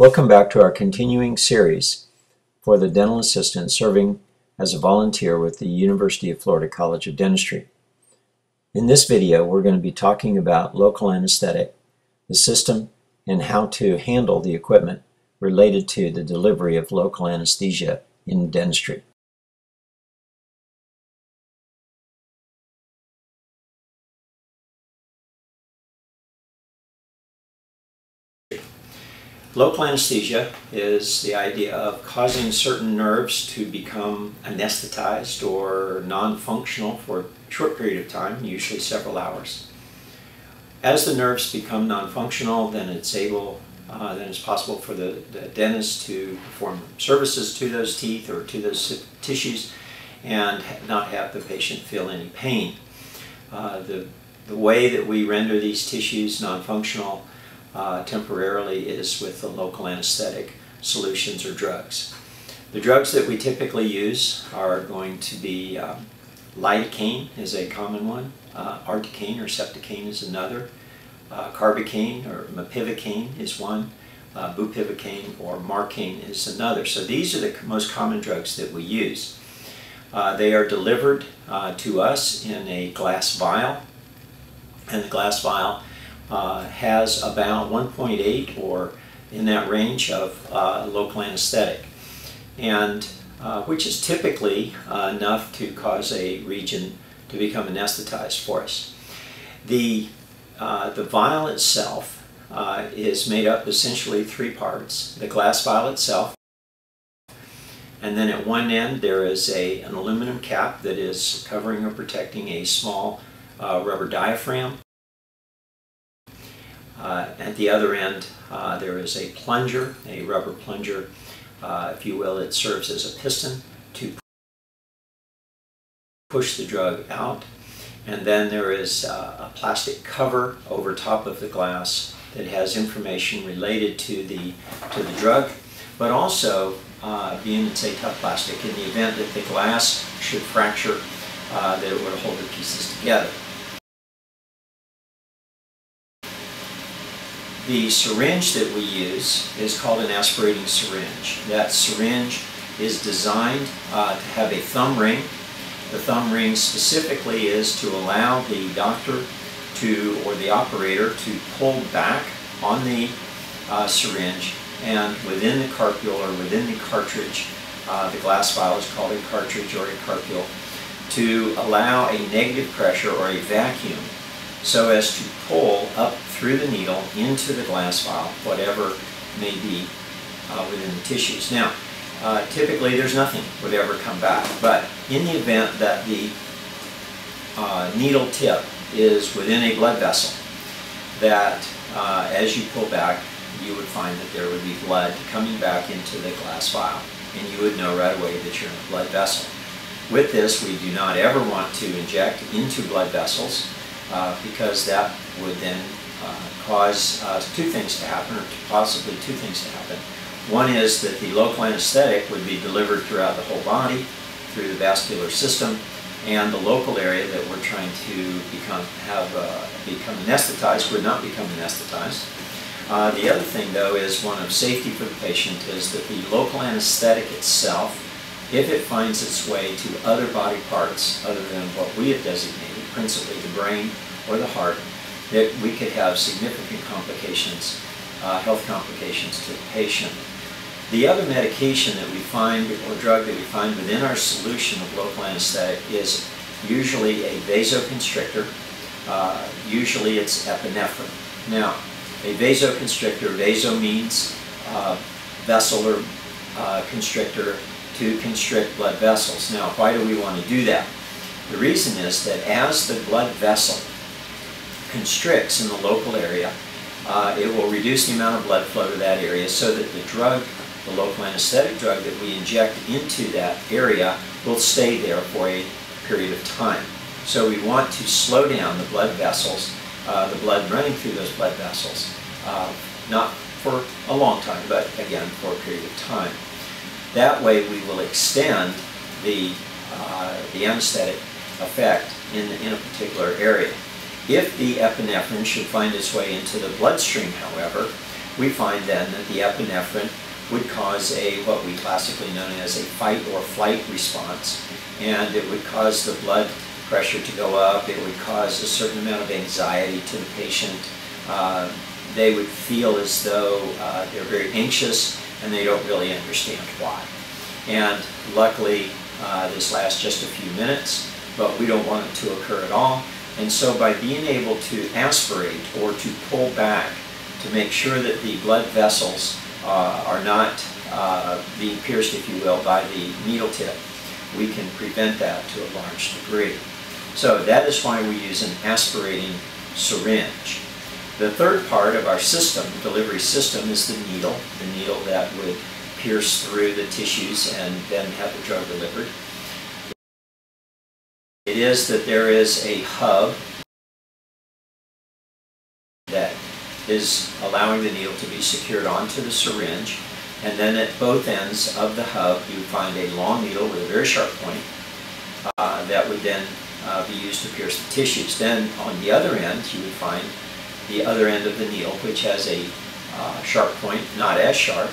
Welcome back to our continuing series for the dental assistant serving as a volunteer with the University of Florida College of Dentistry. In this video, we're going to be talking about local anesthetic, the system, and how to handle the equipment related to the delivery of local anesthesia in dentistry. Local anesthesia is the idea of causing certain nerves to become anesthetized or non-functional for a short period of time, usually several hours. As the nerves become non-functional, then it's possible for the dentist to perform services to those teeth or to those tissues and not have the patient feel any pain. The way that we render these tissues non-functional temporarily is with the local anesthetic solutions or drugs. The drugs that we typically use are going to be lidocaine is a common one, articaine or septicaine is another, carbocaine or mepivacaine is one, bupivacaine or marcaine is another. So these are the most common drugs that we use. They are delivered to us in a glass vial, and the glass vial has about 1.8 or in that range of local anesthetic, and which is typically enough to cause a region to become anesthetized for us. The vial itself is made up essentially three parts: the glass vial itself, and then at one end there is an aluminum cap that is covering or protecting a small rubber diaphragm. At the other end, there is a plunger, a rubber plunger, if you will. It serves as a piston to push the drug out. And then there is a plastic cover over top of the glass that has information related to the drug, but also, being it's a tough plastic, in the event that the glass should fracture, that it would hold the pieces together. The syringe that we use is called an aspirating syringe. That syringe is designed to have a thumb ring. The thumb ring specifically is to allow the doctor or the operator to pull back on the syringe, and within the carpule or within the cartridge, the glass vial is called a cartridge or a carpule, to allow a negative pressure or a vacuum so as to pull up through the needle into the glass vial, whatever may be within the tissues. Now, typically there's nothing would ever come back, but in the event that the needle tip is within a blood vessel, that as you pull back, you would find that there would be blood coming back into the glass vial, and you would know right away that you're in a blood vessel. With this, we do not ever want to inject into blood vessels, because that would then cause two things to happen, or possibly two things to happen. One is that the local anesthetic would be delivered throughout the whole body, through the vascular system, and the local area that we're trying to become anesthetized would not become anesthetized. The other thing, though, is one of safety for the patient, is that the local anesthetic itself, if it finds its way to other body parts other than what we have designated, principally the brain or the heart, that we could have significant complications, health complications to the patient. The other medication that we find, or drug that we find within our solution of local anesthetic, is usually a vasoconstrictor. Usually it's epinephrine. Now, a vasoconstrictor, vaso means vessel constrictor, to constrict blood vessels. Now, why do we want to do that? The reason is that as the blood vessel constricts in the local area, it will reduce the amount of blood flow to that area so that the drug, the local anesthetic drug that we inject into that area, will stay there for a period of time. So we want to slow down the blood vessels, the blood running through those blood vessels, not for a long time, but again for a period of time. That way we will extend the anesthetic effect in a particular area. If the epinephrine should find its way into the bloodstream, however, we find then that the epinephrine would cause a what we classically known as a fight or flight response, and it would cause the blood pressure to go up, it would cause a certain amount of anxiety to the patient. They would feel as though they're very anxious and they don't really understand why. And luckily this lasts just a few minutes, but we don't want it to occur at all. And so by being able to aspirate or to pull back to make sure that the blood vessels are not being pierced, if you will, by the needle tip, we can prevent that to a large degree. So that is why we use an aspirating syringe. The third part of our system, delivery system, is the needle that would pierce through the tissues and then have the drug delivered. It is that there is a hub that is allowing the needle to be secured onto the syringe, and then at both ends of the hub you find a long needle with a very sharp point that would then be used to pierce the tissues. Then on the other end you would find the other end of the needle, which has a sharp point, not as sharp,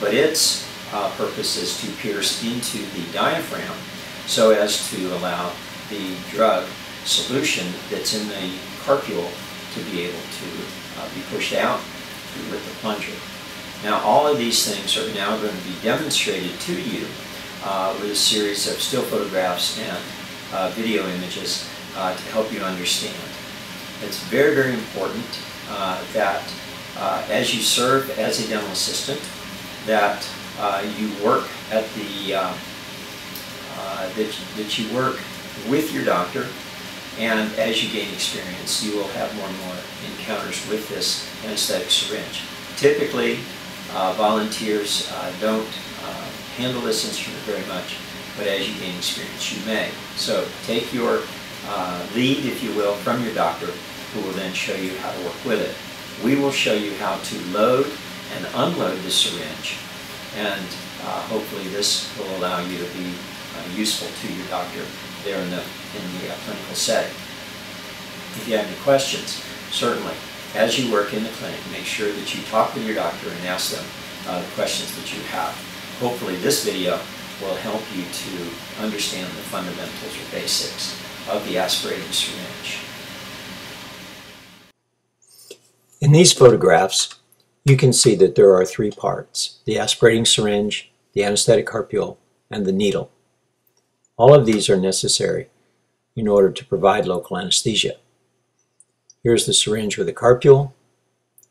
but its purpose is to pierce into the diaphragm so as to allow the drug solution that's in the carpule to be able to be pushed out with the plunger. Now all of these things are now going to be demonstrated to you with a series of still photographs and video images to help you understand. It's very, very important that as you serve as a dental assistant, that you work at the that you work with your doctor, and as you gain experience, you will have more and more encounters with this anesthetic syringe. Typically, volunteers don't handle this instrument very much, but as you gain experience, you may. So take your lead, if you will, from your doctor, who will then show you how to work with it. We will show you how to load and unload the syringe, and hopefully this will allow you to be useful to your doctor there in the clinical setting. If you have any questions, certainly, as you work in the clinic, make sure that you talk with your doctor and ask them the questions that you have. Hopefully this video will help you to understand the fundamentals or basics of the aspirating syringe. In these photographs, you can see that there are three parts: the aspirating syringe, the anesthetic carpule, and the needle. All of these are necessary in order to provide local anesthesia. Here's the syringe with the carpule.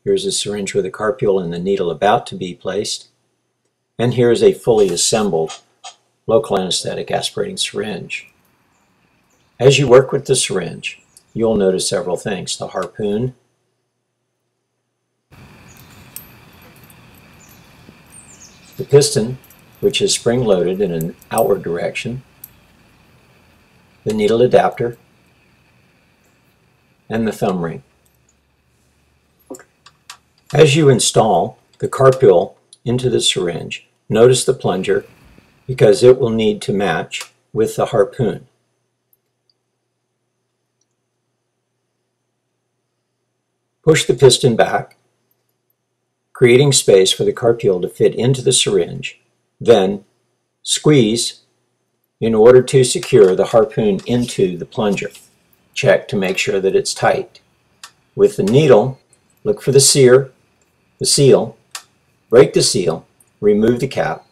Here's the syringe with the carpule and the needle about to be placed. And here's a fully assembled local anesthetic aspirating syringe. As you work with the syringe, you'll notice several things: the harpoon, the piston, which is spring-loaded in an outward direction, the needle adapter, and the thumb ring. As you install the carpule into the syringe, notice the plunger, because it will need to match with the harpoon. Push the piston back, creating space for the carpule to fit into the syringe, then squeeze in order to secure the harpoon into the plunger. Check to make sure that it's tight. With the needle, look for the seal, break the seal, remove the cap,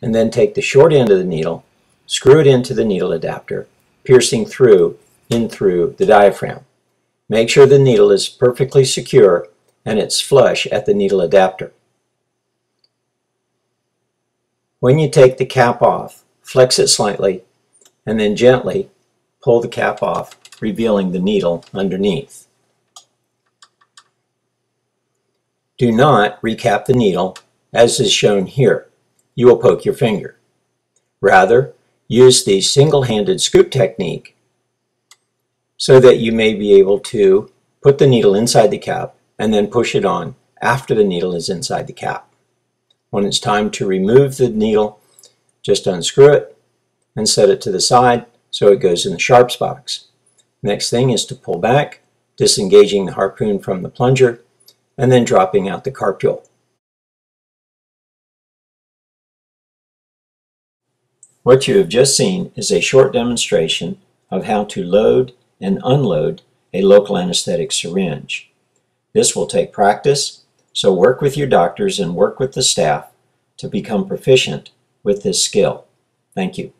and then take the short end of the needle, screw it into the needle adapter, piercing through in through the diaphragm. Make sure the needle is perfectly secure and it's flush at the needle adapter. When you take the cap off, flex it slightly and then gently pull the cap off, revealing the needle underneath. Do not recap the needle as is shown here. You will poke your finger. Rather, use the single-handed scoop technique so that you may be able to put the needle inside the cap and then push it on after the needle is inside the cap. When it's time to remove the needle, just unscrew it and set it to the side so it goes in the sharps box. Next thing is to pull back, disengaging the harpoon from the plunger, and then dropping out the carpule. What you have just seen is a short demonstration of how to load and unload a local anesthetic syringe. This will take practice, so work with your doctors and work with the staff to become proficient with this skill. Thank you.